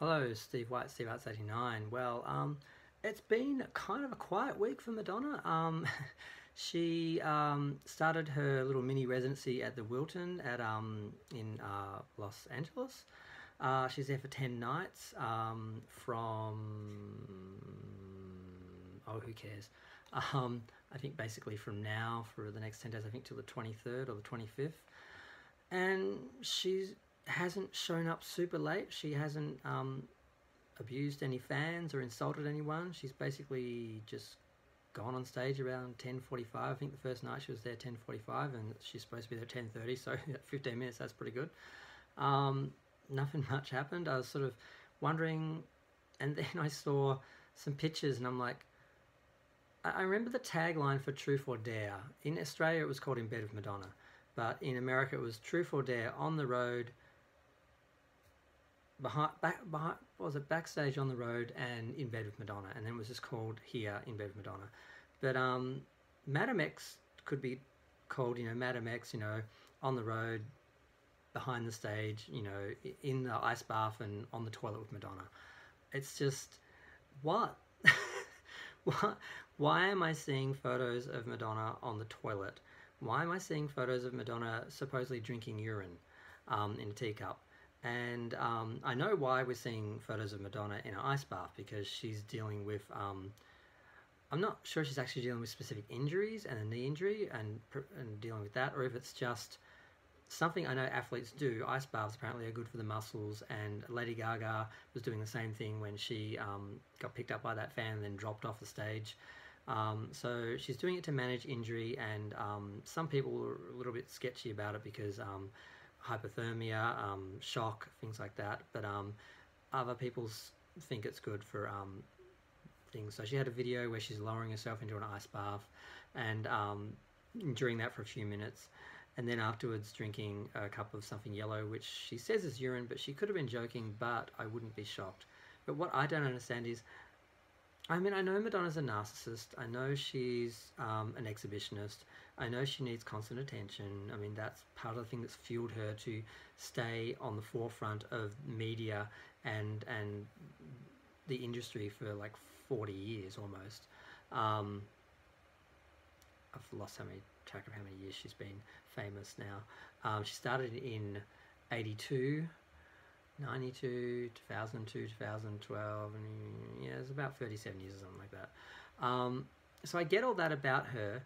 Hello, stevearts89. Well, it's been kind of a quiet week for Madonna. She started her little mini residency at the Wilton at in Los Angeles. She's there for 10 nights from, oh, who cares? I think basically from now for the next 10 days, I think till the 23rd or the 25th. And she hasn't shown up super late. She hasn't abused any fans or insulted anyone. She's basically just gone on stage around 10:45. I think the first night she was there 10:45, and she's supposed to be there 10:30. So 15 minutes, that's pretty good. Nothing much happened. I was sort of wondering, and then I saw some pictures, and I'm like, I remember the tagline for Truth or Dare. In Australia, it was called In Bed with Madonna, but in America, it was Truth or Dare on the road, backstage on the road, and In Bed with Madonna, and then it was just called here In Bed with Madonna. But Madame X could be called, you know, Madame X, you know, on the road, behind the stage, you know, in the ice bath and on the toilet with Madonna. It's just, what? Why am I seeing photos of Madonna on the toilet? Why am I seeing photos of Madonna supposedly drinking urine in a teacup? And I know why we're seeing photos of Madonna in an ice bath, because she's dealing with, I'm not sure she's actually dealing with specific injuries and a knee injury and dealing with that, or if it's just something I know athletes do. Ice baths apparently are good for the muscles, and Lady Gaga was doing the same thing when she got picked up by that fan and then dropped off the stage. So she's doing it to manage injury, and some people are a little bit sketchy about it because hypothermia, shock, things like that. But other people think it's good for things. So she had a video where she's lowering herself into an ice bath and doing that for a few minutes, and then afterwards drinking a cup of something yellow, which she says is urine, but she could have been joking, but I wouldn't be shocked. But what I don't understand is, I mean, I know Madonna's a narcissist, I know she's an exhibitionist, I know she needs constant attention. I mean, that's part of the thing that's fueled her to stay on the forefront of media and the industry for like 40 years almost. I've lost track of how many years she's been famous now. She started in 82, 92, 2002, 2012, and yeah, it's about 37 years or something like that. So I get all that about her,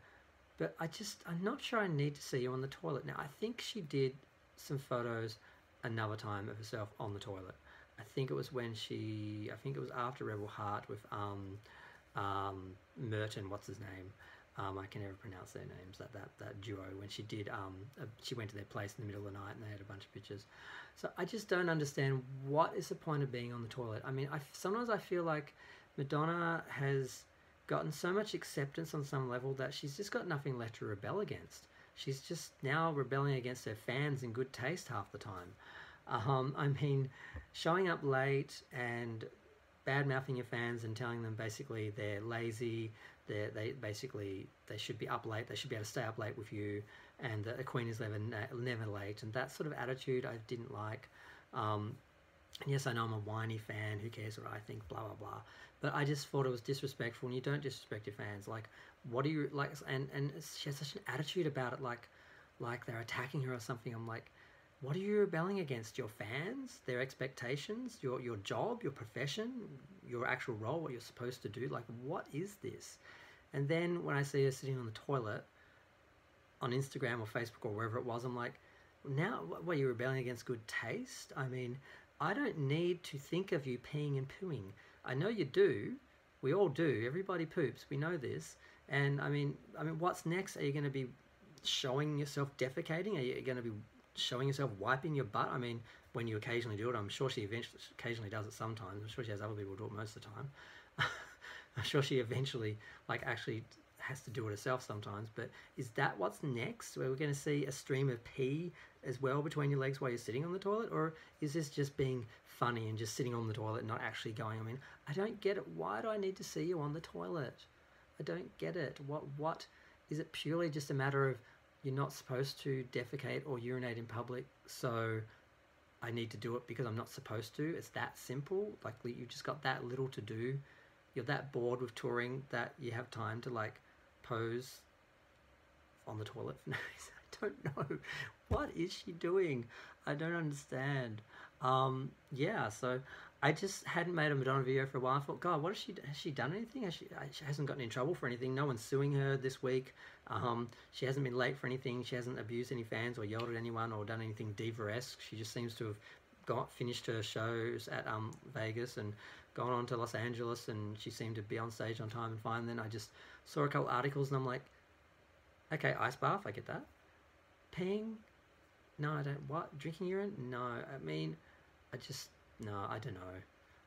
but I'm not sure I need to see you on the toilet. Now, I think she did some photos another time of herself on the toilet. I think it was when I think it was after Rebel Heart with Merton, what's his name? I can never pronounce their names, that duo, when she did, she went to their place in the middle of the night and they had a bunch of pictures. So I just don't understand, what is the point of being on the toilet? I mean, sometimes I feel like Madonna has gotten so much acceptance on some level that she's just got nothing left to rebel against. She's just now rebelling against her fans in good taste half the time. I mean, showing up late and bad-mouthing your fans and telling them basically they're lazy, they should be up late, they should be able to stay up late with you, and that the Queen is never late, and that sort of attitude I didn't like. And yes, I know I'm a whiny fan, who cares what I think, blah, blah, blah, but I just thought it was disrespectful, and you don't disrespect your fans. Like, what do you, like, and she has such an attitude about it, like they're attacking her or something. I'm like, what are you rebelling against? Your fans, their expectations, your job, your profession, your actual role, what you're supposed to do? Like, what is this? And then when I see her sitting on the toilet on Instagram or Facebook or wherever it was, I'm like, now, what are you rebelling against good taste? I mean, I don't need to think of you peeing and pooing. I know you do. We all do. Everybody poops. We know this. And I mean, what's next? Are you going to be showing yourself defecating? Are you going to be showing yourself wiping your butt? I mean, when you occasionally do it, I'm sure she occasionally does it sometimes. I'm sure she has other people do it most of the time. I'm sure she eventually, like, actually has to do it herself sometimes. But is that what's next? Where we're going to see a stream of pee as well between your legs while you're sitting on the toilet? Or is this just being funny and just sitting on the toilet and not actually going? I mean, I don't get it. Why do I need to see you on the toilet? I don't get it. What is it? Purely just a matter of, you're not supposed to defecate or urinate in public, so I need to do it because I'm not supposed to. It's that simple. Like, you just got that little to do. You're that bored with touring that you have time to like pose on the toilet. I don't know. What is she doing? I don't understand. Yeah, so I just hadn't made a Madonna video for a while. I thought, God, what has she? Has she done anything? She hasn't gotten in trouble for anything. No one's suing her this week. She hasn't been late for anything. She hasn't abused any fans or yelled at anyone or done anything diva-esque. She just seems to have finished her shows at Vegas and gone on to Los Angeles, and she seemed to be on stage on time and fine. And then I just saw a couple articles and I'm like, okay, ice bath, I get that. Peeing? No, I don't. What? Drinking urine? No, I mean, I just, no, I don't know.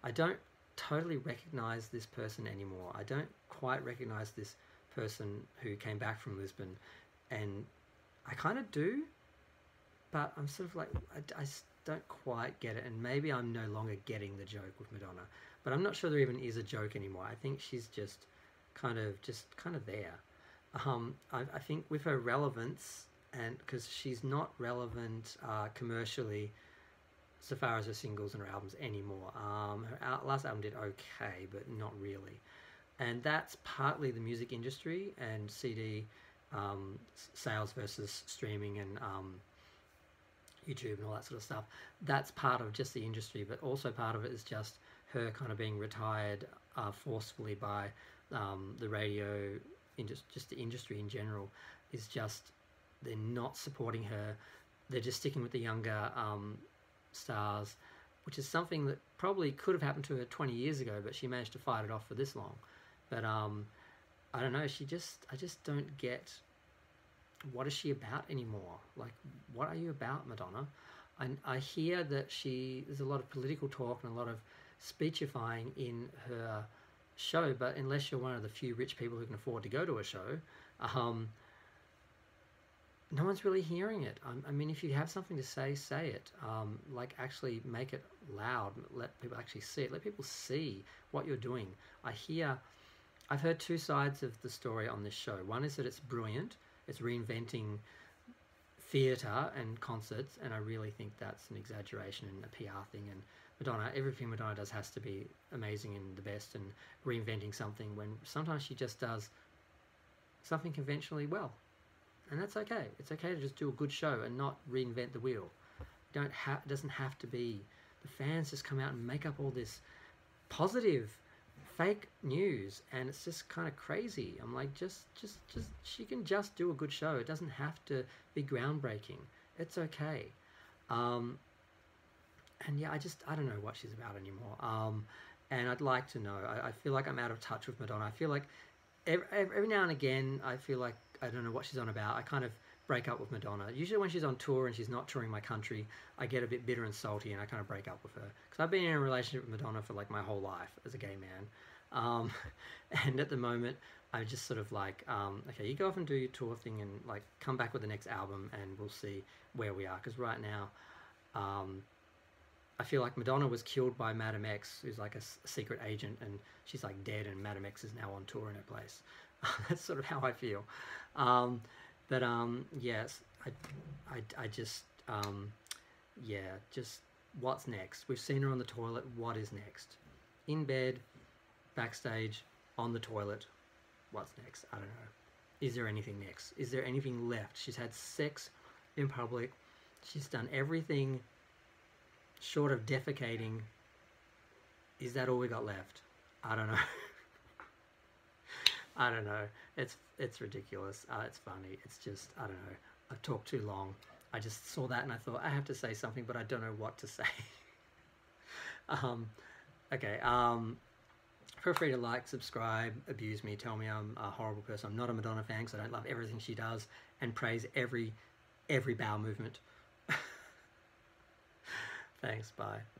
I don't totally recognize this person anymore. I don't quite recognize this person who came back from Lisbon, and I kind of do, but I'm sort of like, I don't quite get it, and maybe I'm no longer getting the joke with Madonna, but I'm not sure there even is a joke anymore. I think she's just kind of there. I think with her relevance, and because she's not relevant commercially so far as her singles and her albums anymore. Her last album did okay, but not really. And that's partly the music industry and CD sales versus streaming and YouTube and all that sort of stuff. That's part of just the industry, but also part of it is just her kind of being retired forcefully by the radio, just the industry in general is just, they're not supporting her. They're just sticking with the younger stars, which is something that probably could have happened to her 20 years ago, but she managed to fight it off for this long. But I don't know, I just don't get, what is she about anymore? Like, what are you about, Madonna? And I hear that there's a lot of political talk and a lot of speechifying in her show, but unless you're one of the few rich people who can afford to go to a show, no one's really hearing it. I mean, if you have something to say, say it. Like, actually make it loud. Let people actually see it. Let people see what you're doing. I've heard two sides of the story on this show. One is that it's brilliant. It's reinventing theatre and concerts, and I really think that's an exaggeration and a PR thing. And Madonna, everything Madonna does has to be amazing and the best and reinventing something, when sometimes she just does something conventionally well. And that's okay. It's okay to just do a good show and not reinvent the wheel. It doesn't have to be. The fans just come out and make up all this positive, fake news, and it's just kind of crazy. I'm like, she can just do a good show. It doesn't have to be groundbreaking. It's okay. And yeah, I don't know what she's about anymore. And I'd like to know. I feel like I'm out of touch with Madonna. I feel like every now and again, I feel like I don't know what she's on about. I kind of break up with Madonna. Usually when she's on tour and she's not touring my country, I get a bit bitter and salty and I kind of break up with her. Because I've been in a relationship with Madonna for like my whole life as a gay man. And at the moment, I'm just sort of like, okay, you go off and do your tour thing and like come back with the next album and we'll see where we are. Because right now, I feel like Madonna was killed by Madame X, who's like a secret agent, and she's like dead, and Madame X is now on tour in her place. That's sort of how I feel. Yes, I just, yeah, just what's next? We've seen her on the toilet. What is next? In bed, backstage, on the toilet. What's next? I don't know. Is there anything next? Is there anything left? She's had sex in public. She's done everything short of defecating. Is that all we got left? I don't know. I don't know. It's ridiculous. It's funny. It's just, I don't know. I've talked too long. I just saw that and I thought, I have to say something, but I don't know what to say. Okay. Feel free to like, subscribe, abuse me, tell me I'm a horrible person. I'm not a Madonna fan because I don't love everything she does, and praise every bowel movement. Thanks. Bye.